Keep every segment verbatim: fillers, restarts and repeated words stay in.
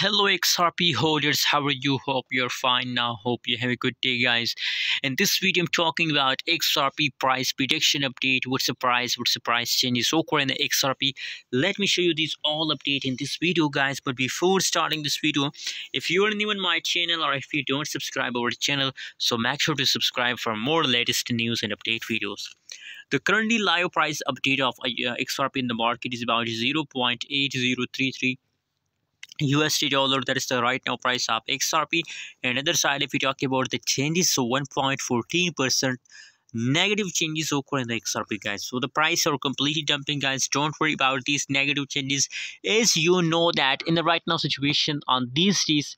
Hello X R P holders, how are you? Hope you're fine now. Hope you have a good day, guys. In this video I'm talking about X R P price prediction update. What's the price? What's the price changes occur in the X R P? Let me show you these all update in this video, guys. But before starting this video, if you are new on my channel or if you don't subscribe our channel, so make sure to subscribe for more latest news and update videos. The currently live price update of X R P in the market is about zero point eight zero three three U S D dollar. That is the right now price of X R P. And other side, if you talk about the changes, so one point one four percent negative changes occur in the X R P, guys. So the price are completely dumping, guys. Don't worry about these negative changes, as you know that in the right now situation on these days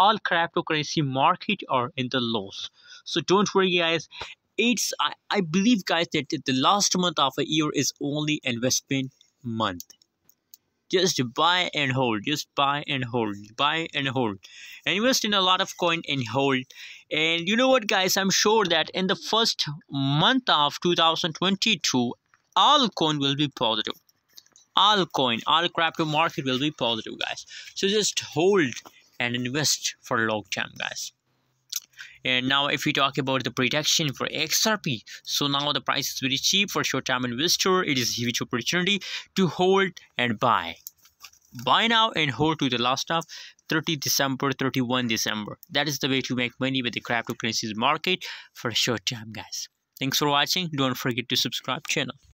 all cryptocurrency market are in the loss. So don't worry, guys. It's I, I believe, guys, that the last month of a year is only investment month. Just buy and hold, just buy and hold, buy and hold, and invest in a lot of coin and hold. And you know what, guys, I'm sure that in the first month of two thousand twenty-two, all coin will be positive. All coin, all crypto market will be positive, guys. So just hold and invest for a long time, guys. And now if we talk about the prediction for X R P, so now the price is very cheap for short-term investor. It is a huge opportunity to hold and buy. Buy now and hold to the last of thirtieth December, thirty-first December. That is the way to make money with the cryptocurrencies market for short-term, guys. Thanks for watching. Don't forget to subscribe channel.